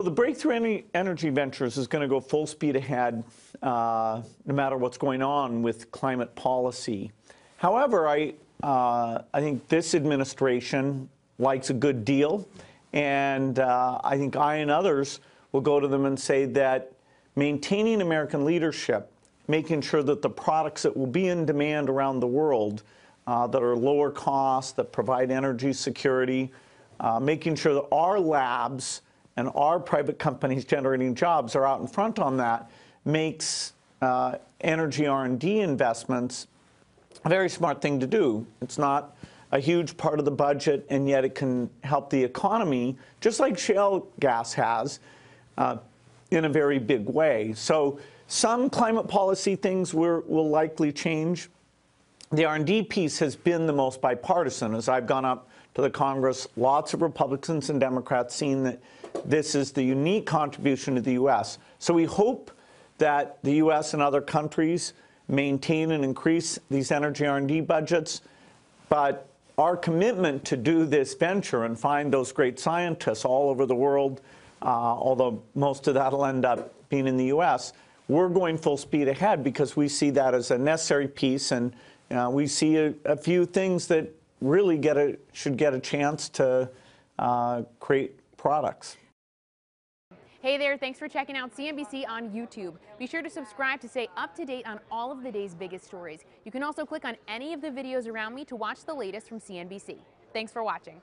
The Breakthrough Energy Ventures is going to go full speed ahead no matter what's going on with climate policy. However, I think this administration likes a good deal, and I think I and others will go to them and say that maintaining American leadership, making sure that the products that will be in demand around the world that are lower cost, that provide energy security, making sure that our labs and our private companies generating jobs are out in front on that, makes energy R&D investments a very smart thing to do. It's not a huge part of the budget, and yet it can help the economy, just like shale gas has, in a very big way. So some climate policy things will likely change. The R&D piece has been the most bipartisan. As I've gone up to the Congress, lots of Republicans and Democrats seeing that this is the unique contribution to the U.S. So we hope that the U.S. and other countries maintain and increase these energy R&D budgets. But our commitment to do this venture and find those great scientists all over the world, although most of that will end up being in the U.S., we're going full speed ahead because we see that as a necessary piece. And we see a few things that really should get a chance to create products. Hey there, thanks for checking out CNBC on YouTube. Be sure to subscribe to stay up to date on all of the day's biggest stories. You can also click on any of the videos around me to watch the latest from CNBC. Thanks for watching.